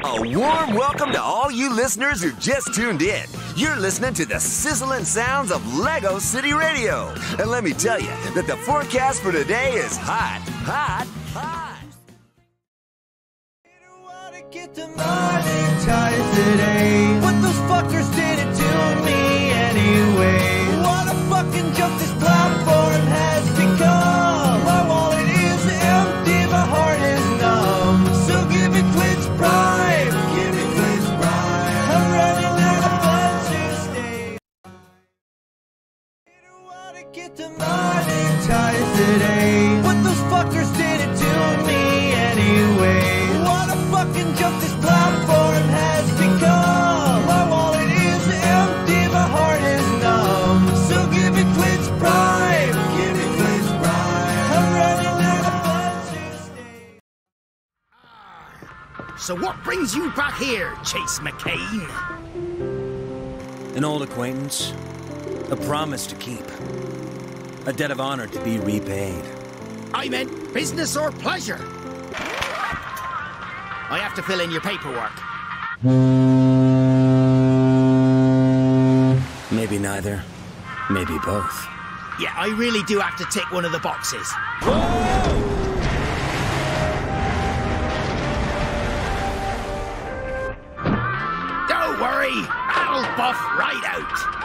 A warm welcome to all you listeners who just tuned in. You're listening to the sizzling sounds of LEGO City Radio. And let me tell you that the forecast for today is hot, hot, hot. What those fuckers did it to me anyway. What a fucking joke this platform has become. My wallet is empty, my heart is numb. So give me Twitch Prime. Monetize today. What those fuckers did it to me anyway. What a fucking joke this platform has become. My wallet is empty, my heart is numb. So give me Twitch Prime. Give me Twitch Prime. I'm running out of fun Tuesday. So what brings you back here, Chase McCain? An old acquaintance. A promise to keep. A debt of honor to be repaid. I meant business or pleasure. I have to fill in your paperwork. Maybe neither. Maybe both. Yeah, I really do have to tick one of the boxes. Whoa! Don't worry, I'll buff right out.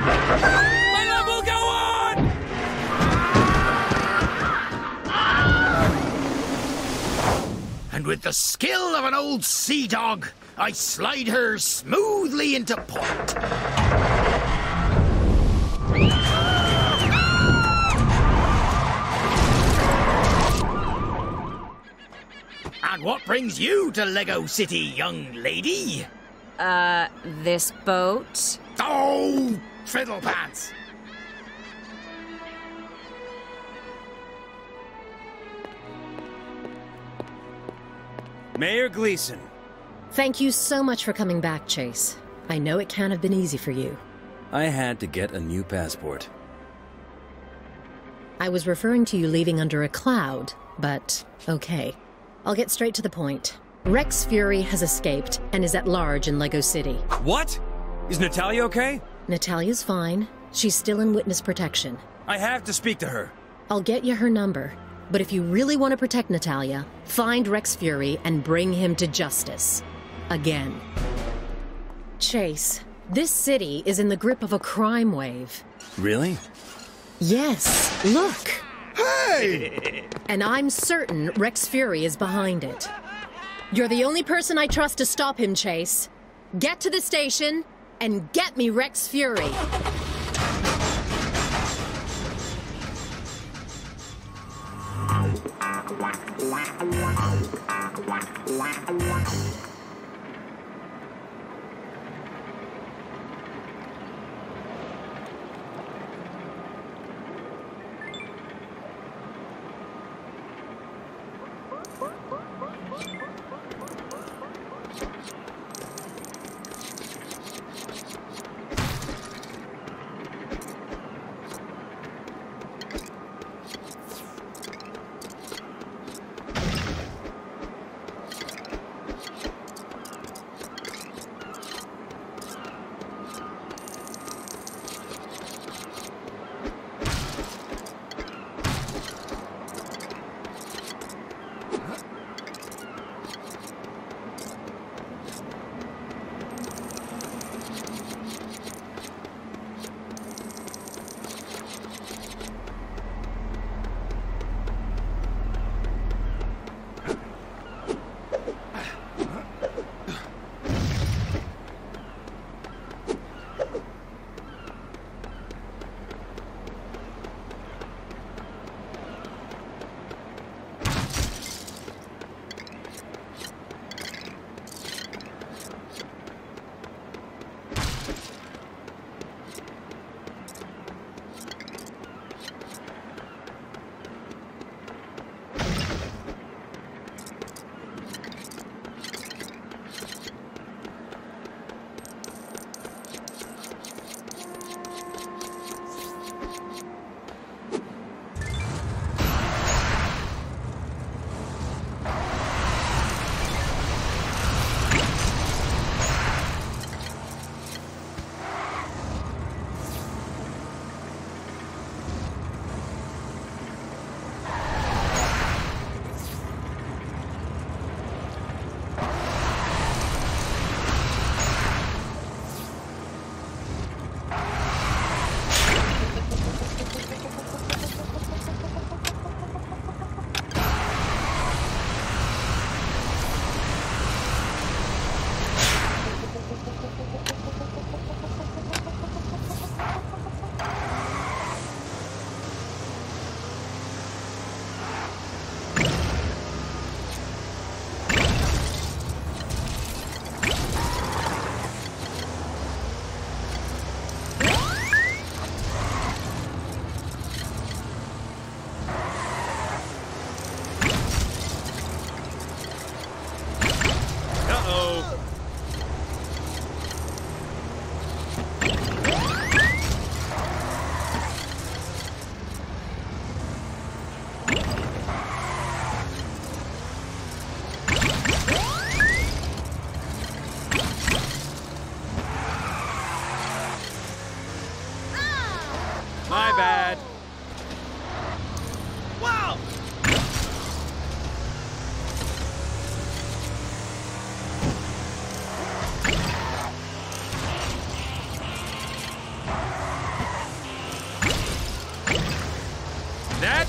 My love will go on! And with the skill of an old sea dog, I slide her smoothly into port. And what brings you to LEGO City, young lady? This boat? Oh, fiddle pants! Mayor Gleason. Thank you so much for coming back, Chase. I know it can't have been easy for you. I had to get a new passport. I was referring to you leaving under a cloud, but okay. I'll get straight to the point. Rex Fury has escaped and is at large in LEGO City. What? Is Natalia okay? Natalia's fine. She's still in witness protection. I have to speak to her. I'll get you her number. But if you really want to protect Natalia, find Rex Fury and bring him to justice. Again. Chase, this city is in the grip of a crime wave. Really? Yes. Look! Hey! And I'm certain Rex Fury is behind it. You're the only person I trust to stop him, Chase. Get to the station and get me Rex Fury.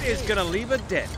Is gonna leave a dent.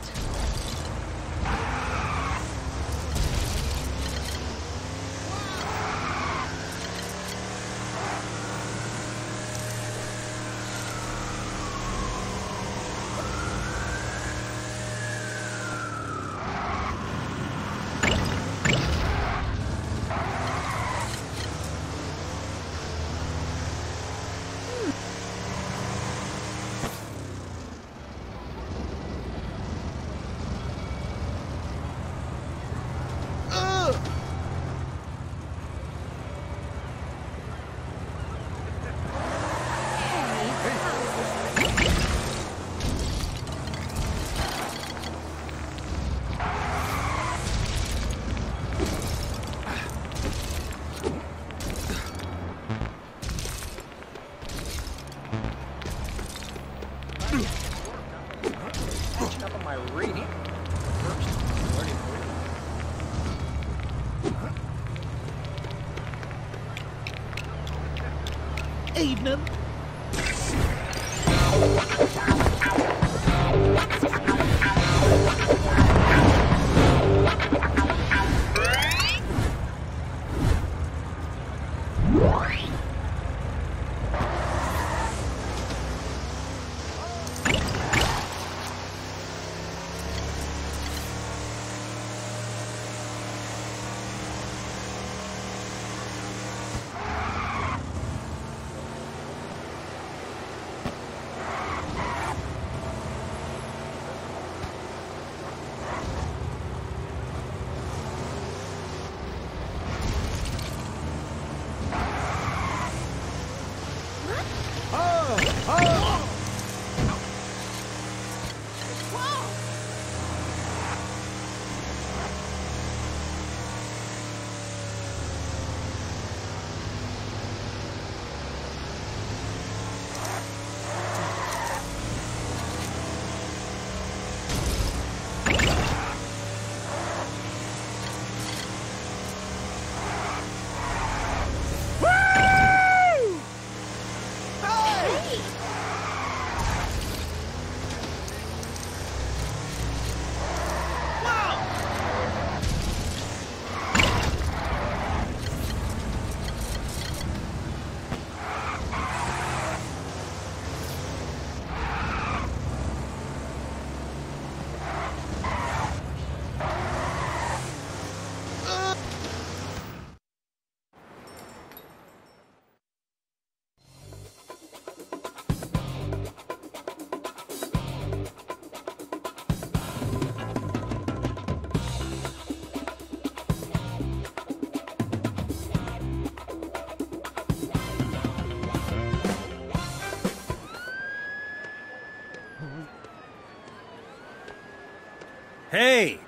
Hey!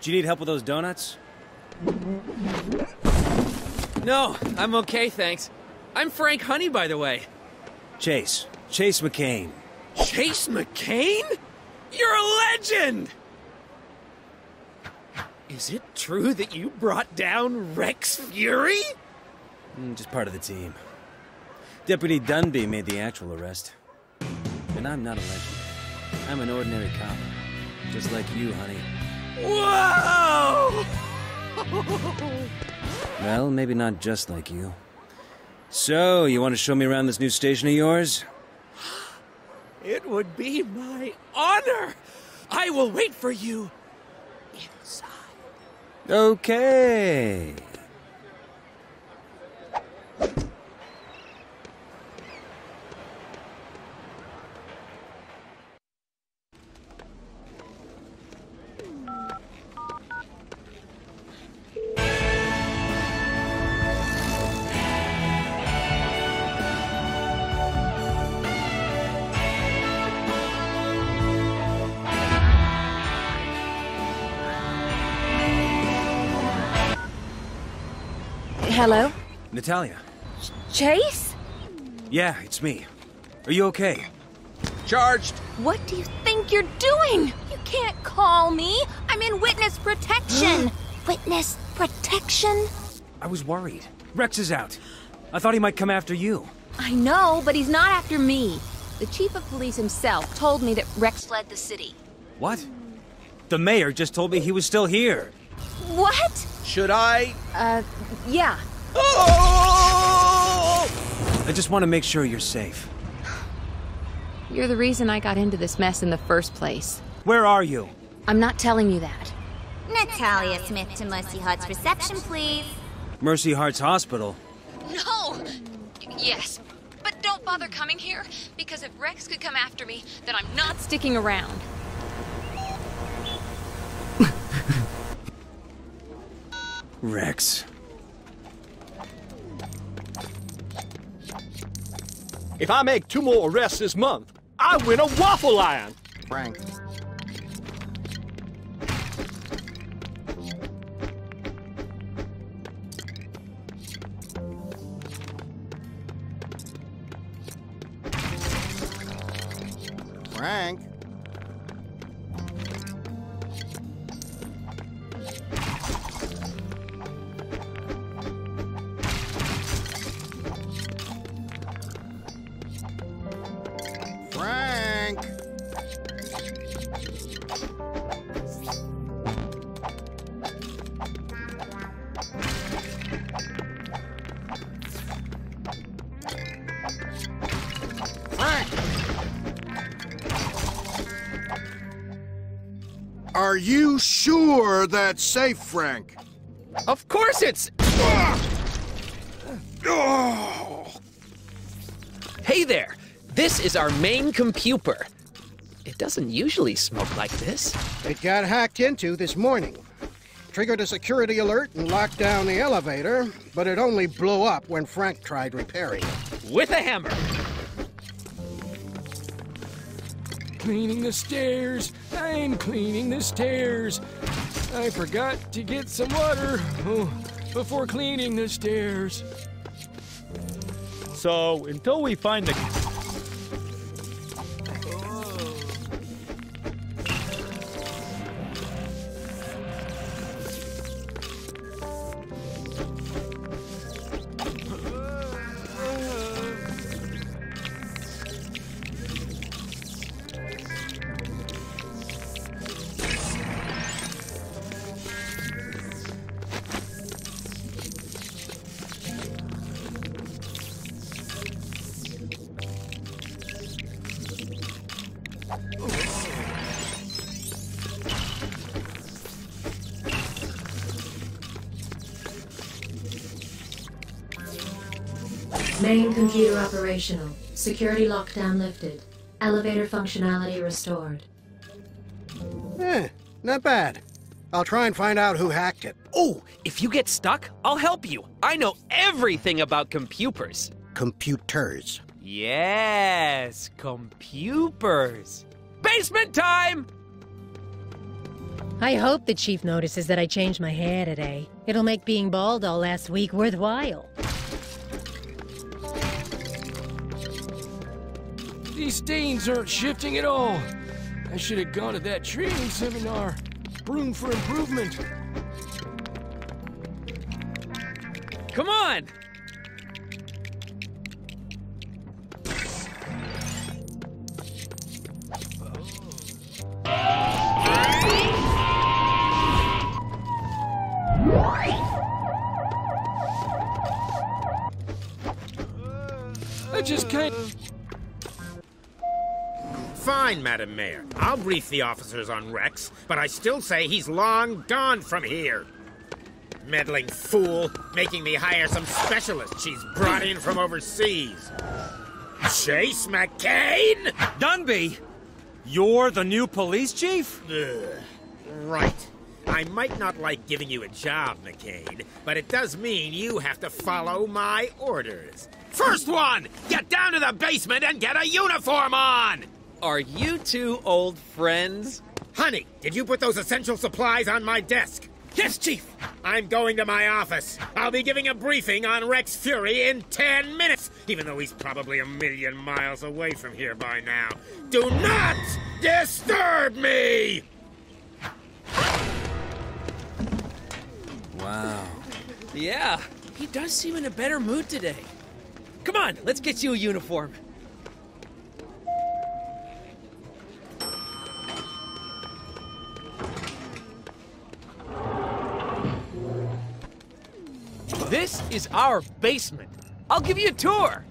Do you need help with those donuts? No, I'm okay, thanks. I'm Frank Honey, by the way. Chase. Chase McCain. Chase McCain? You're a legend! Is it true that you brought down Rex Fury? Just part of the team. Deputy Dunby made the actual arrest. And I'm not a legend. I'm an ordinary cop. Just like you, honey. Whoa! Well, maybe not just like you. So, you want to show me around this new station of yours? It would be my honor! I will wait for you inside. Okay. Hello? Natalia. Chase? Yeah, it's me. Are you okay? Charged! What do you think you're doing? You can't call me! I'm in witness protection! Witness protection? I was worried. Rex is out. I thought he might come after you. I know, but he's not after me. The chief of police himself told me that Rex fled the city. What? The mayor just told me he was still here. What? Should I? Yeah. Oh! I just want to make sure you're safe. You're the reason I got into this mess in the first place. Where are you? I'm not telling you that. Natalia Smith to Mercy Heart's reception, please. Mercy Heart's hospital? No! Yes, but don't bother coming here, because if Rex could come after me, then I'm not sticking around. Rex. If I make 2 more arrests this month, I win a waffle lion! Frank. Frank? Are you sure that's safe, Frank? Of course it's... Oh. Hey there! This is our main computer. It doesn't usually smoke like this. It got hacked into this morning. Triggered a security alert and locked down the elevator, but it only blew up when Frank tried repairing it. With a hammer! Cleaning the stairs. I'm cleaning the stairs. I forgot to get some water before cleaning the stairs. So, until we find the... Main computer operational. Security lockdown lifted. Elevator functionality restored. Not bad. I'll try and find out who hacked it. Oh, if you get stuck, I'll help you. I know everything about computers. Computers. Yes, computers. Basement time! I hope the chief notices that I changed my hair today. It'll make being bald all last week worthwhile. These stains aren't shifting at all. I should have gone to that training seminar. Room for improvement. Come on! I just can't... Fine, Madam Mayor. I'll brief the officers on Rex, but I still say he's long gone from here. Meddling fool, making me hire some specialist she's brought in from overseas. Chase McCain? Dunby, you're the new police chief? Ugh. Right. I might not like giving you a job, McCain, but it does mean you have to follow my orders. First one, get down to the basement and get a uniform on! Are you two old friends? Honey, did you put those essential supplies on my desk? Yes, Chief! I'm going to my office. I'll be giving a briefing on Rex Fury in 10 minutes, even though he's probably a million miles away from here by now. Do not disturb me! Wow. Yeah, he does seem in a better mood today. Come on, let's get you a uniform. This is our basement. I'll give you a tour.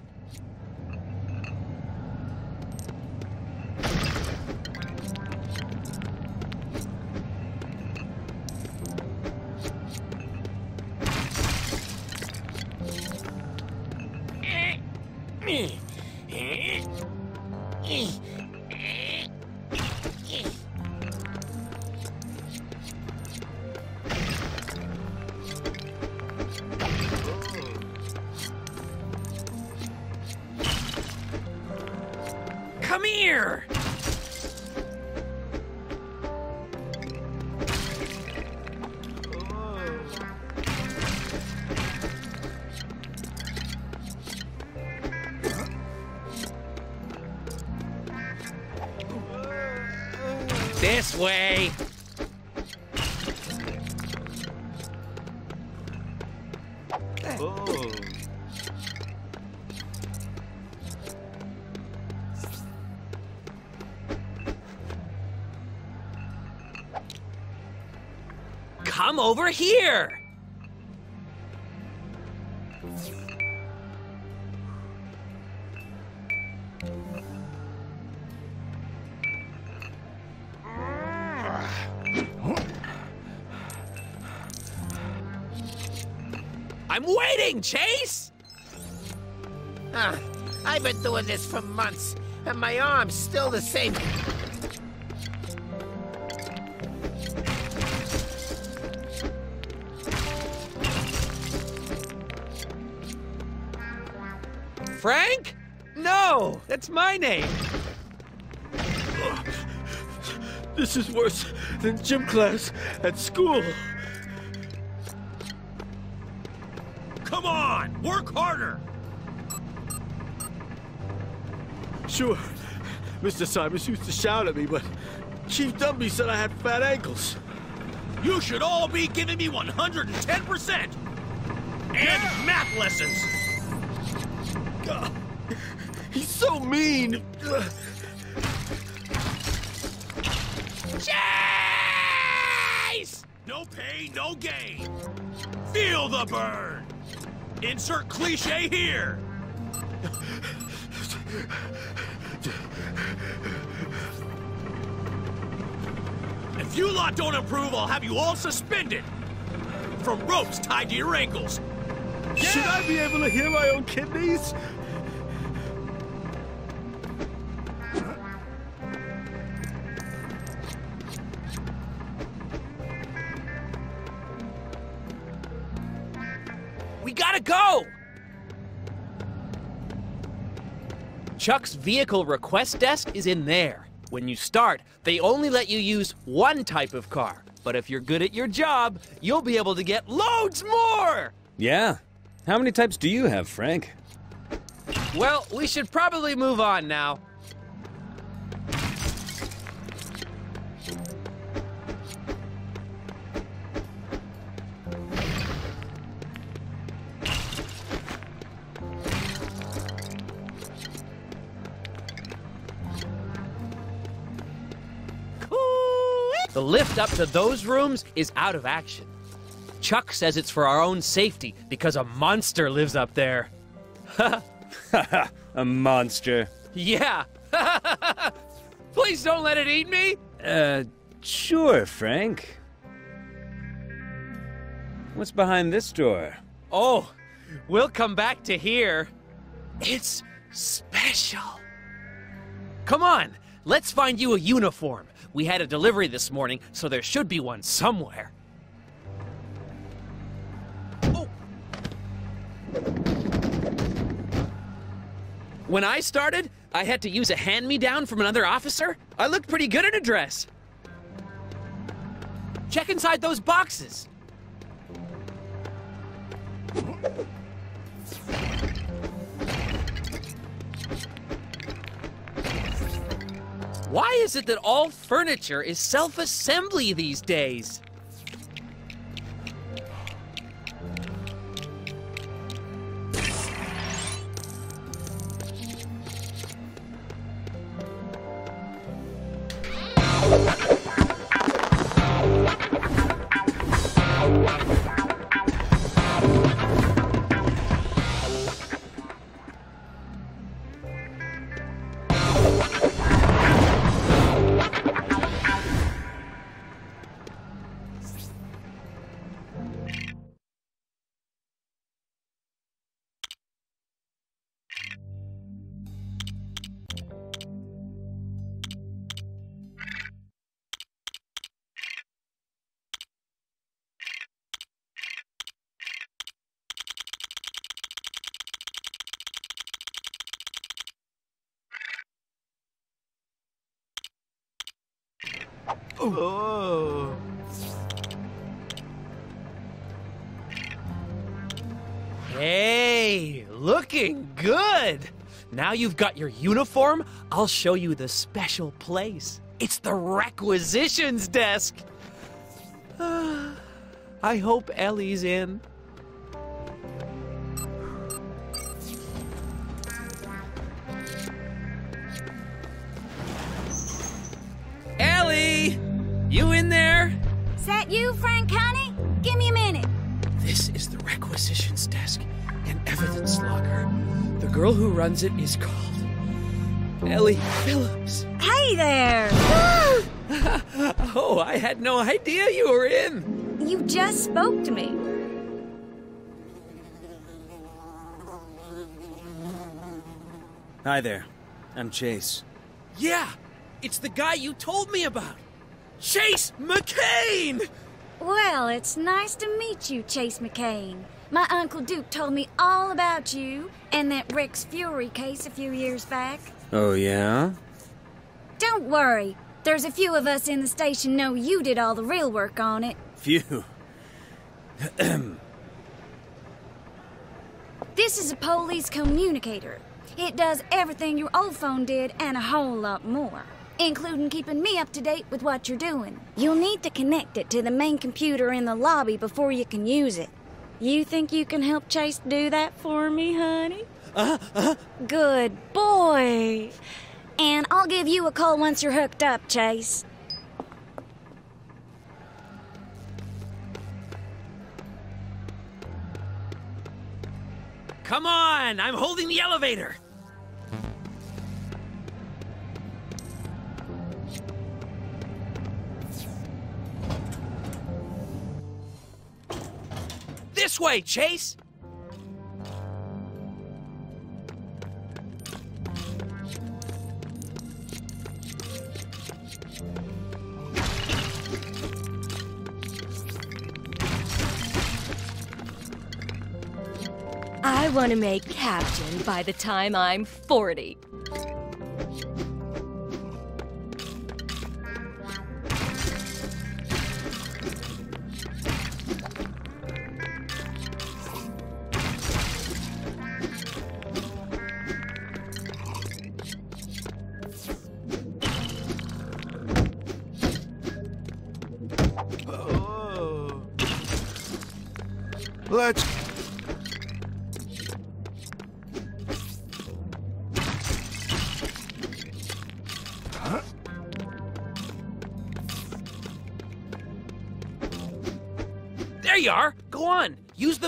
Come here! This way! Oh. Come over here! I'm waiting, Chase! I've been doing this for months, and my arm's still the same. Frank? No, that's my name. This is worse than gym class at school. Come on, work harder. Sure, Mr. Simons used to shout at me, but Chief Dunby said I had fat ankles. You should all be giving me 110%. And math lessons. He's so mean! Chase! No pain, no gain. Feel the burn! Insert cliché here! If you lot don't improve, I'll have you all suspended! From ropes tied to your ankles. Should I be able to hear my own kidneys? We gotta go! Chuck's vehicle request desk is in there. When you start, they only let you use one type of car. But if you're good at your job, you'll be able to get loads more! Yeah. How many types do you have, Frank? Well, we should probably move on now. Cool. The lift up to those rooms is out of action. Chuck says it's for our own safety, because a monster lives up there. A monster. Yeah. Please don't let it eat me. Sure, Frank. What's behind this door? Oh, we'll come back to here. It's special. Come on, let's find you a uniform. We had a delivery this morning, so there should be one somewhere. When I started, I had to use a hand-me-down from another officer. I looked pretty good in a dress. Check inside those boxes. Why is it that all furniture is self-assembly these days? Oh. Hey, looking good. Now you've got your uniform, I'll show you the special place. It's the requisitions desk. I hope Ellie's in. Ellie! You in there? Is that you, Frank Honey? Give me a minute. This is the requisitions desk and evidence locker. The girl who runs it is called Ellie Phillips. Hey there! Oh, I had no idea you were in. You just spoke to me. Hi there. I'm Chase. Yeah! It's the guy you told me about! Chase McCain! Well, it's nice to meet you, Chase McCain. My Uncle Duke told me all about you and that Rex Fury case a few years back. Oh, yeah? Don't worry. There's a few of us in the station know you did all the real work on it. Phew. This is a police communicator. It does everything your old phone did and a whole lot more, including keeping me up to date with what you're doing. You'll need to connect it to the main computer in the lobby before you can use it. You think you can help Chase do that for me, honey? Good boy. And I'll give you a call once you're hooked up, Chase. Come on! I'm holding the elevator! This way, Chase! I want to make captain by the time I'm 40.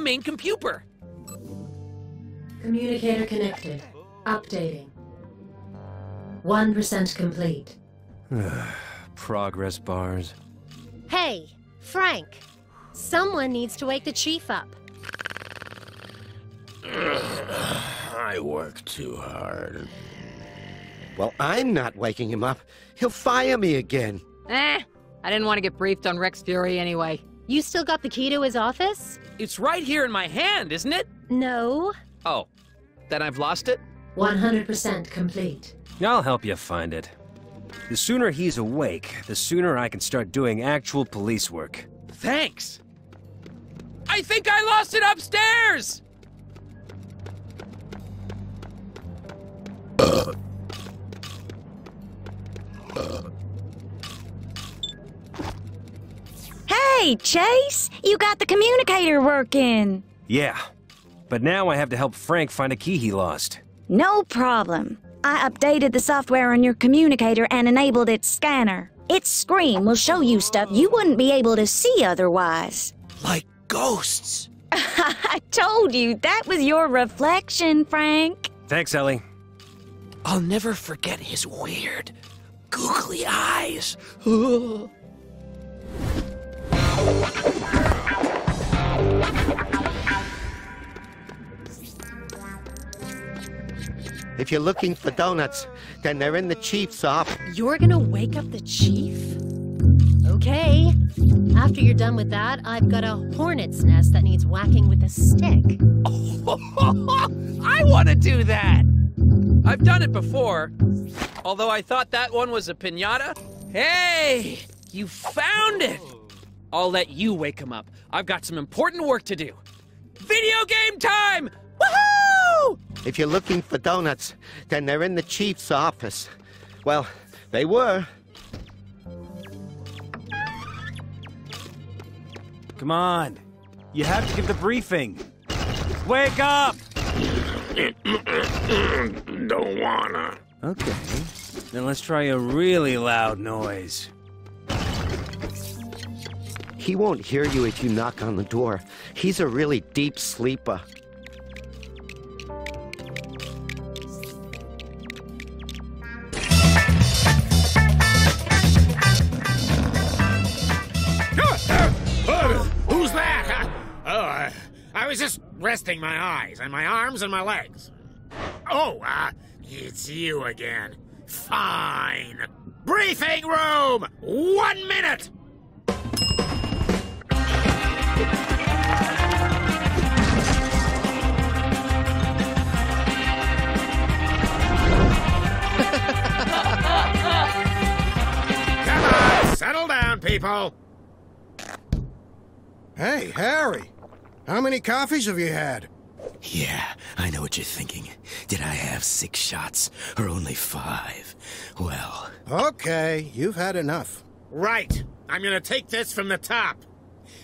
Main computer. Communicator connected. Updating. 1% complete. Progress bars. Hey, Frank. Someone needs to wake the chief up. I work too hard. Well, I'm not waking him up. He'll fire me again. I didn't want to get briefed on Rex Fury anyway. You still got the key to his office? It's right here in my hand, isn't it? No. Oh, then I've lost it? 100% complete. I'll help you find it. The sooner he's awake, the sooner I can start doing actual police work. Thanks! I think I lost it upstairs! Hey, Chase! You got the communicator working! Yeah, but now I have to help Frank find a key he lost. No problem. I updated the software on your communicator and enabled its scanner. Its screen will show you stuff you wouldn't be able to see otherwise. Like ghosts! I told you, that was your reflection, Frank. Thanks, Ellie. I'll never forget his weird, googly eyes. If you're looking for donuts, then they're in the chief's office. You're gonna wake up the chief? Okay. After you're done with that, I've got a hornet's nest that needs whacking with a stick. I want to do that! I've done it before, although I thought that one was a piñata. Hey! You found it! I'll let you wake him up. I've got some important work to do. Video game time! Woohoo! If you're looking for donuts, then they're in the chief's office. Well, they were. Come on. You have to give the briefing. Wake up! Don't wanna. Okay. Then let's try a really loud noise. He won't hear you if you knock on the door. He's a really deep sleeper. Who's that? Oh, I was just resting my eyes and my arms and my legs. Oh, it's you again. Fine. Briefing room! 1 minute! Settle down, people! Hey, Harry! How many coffees have you had? Yeah, I know what you're thinking. Did I have 6 shots, or only 5? Well... Okay, you've had enough. Right. I'm gonna take this from the top.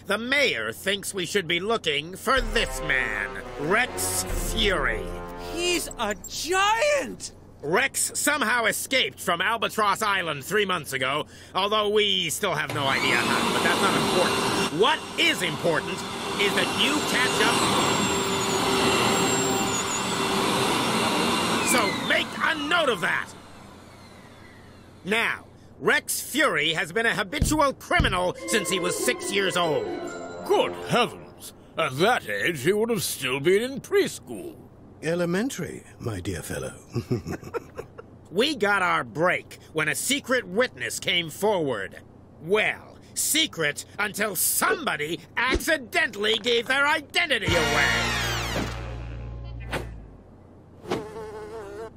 The mayor thinks we should be looking for this man, Rex Fury. He's a giant! Rex somehow escaped from Albatross Island 3 months ago, although we still have no idea how, but that's not important. What is important is that you catch up. So make a note of that. Now, Rex Fury has been a habitual criminal since he was 6 years old. Good heavens! At that age, he would have still been in preschool. Elementary, my dear fellow. We got our break when a secret witness came forward. Well, secret until somebody accidentally gave their identity away.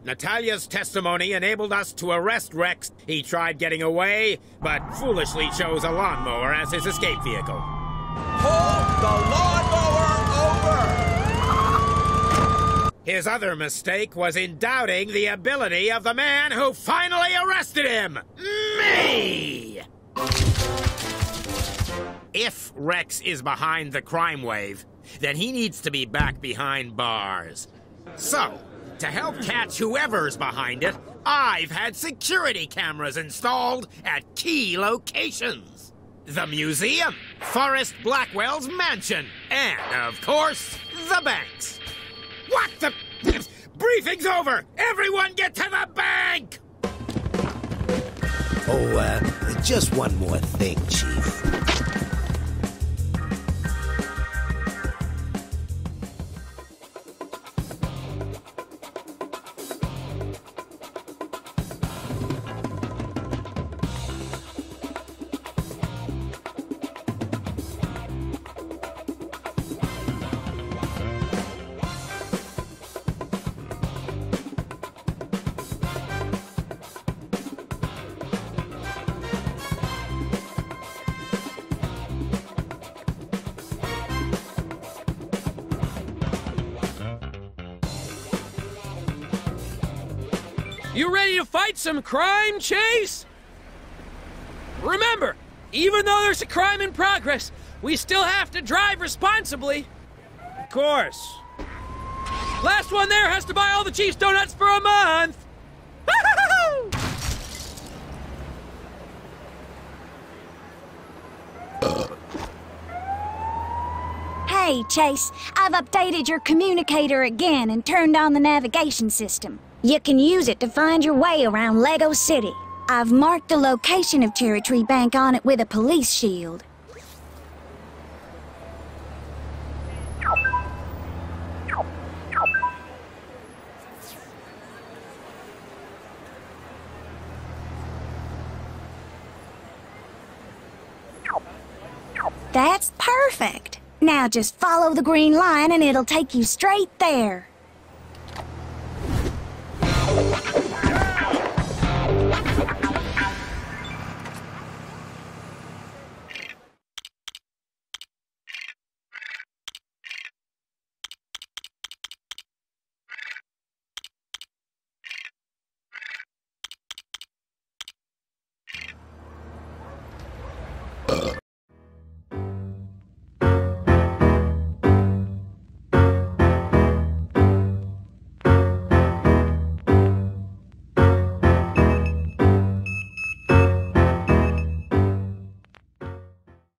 Natalia's testimony enabled us to arrest Rex. He tried getting away, but foolishly chose a lawnmower as his escape vehicle. Hold the lawnmower over! His other mistake was in doubting the ability of the man who finally arrested him, me! If Rex is behind the crime wave, then he needs to be back behind bars. So, to help catch whoever's behind it, I've had security cameras installed at key locations. The museum, Forrest Blackwell's mansion, and, of course, the banks. What the? Briefing's over! Everyone get to the bank! Oh, just one more thing, Chief. You ready to fight some crime, Chase? Remember, even though there's a crime in progress, we still have to drive responsibly. Of course. Last one there has to buy all the Chief's donuts for a month. Hey, Chase, I've updated your communicator again and turned on the navigation system. You can use it to find your way around Lego City. I've marked the location of Cherry Tree Bank on it with a police shield. That's perfect. Now just follow the green line and it'll take you straight there.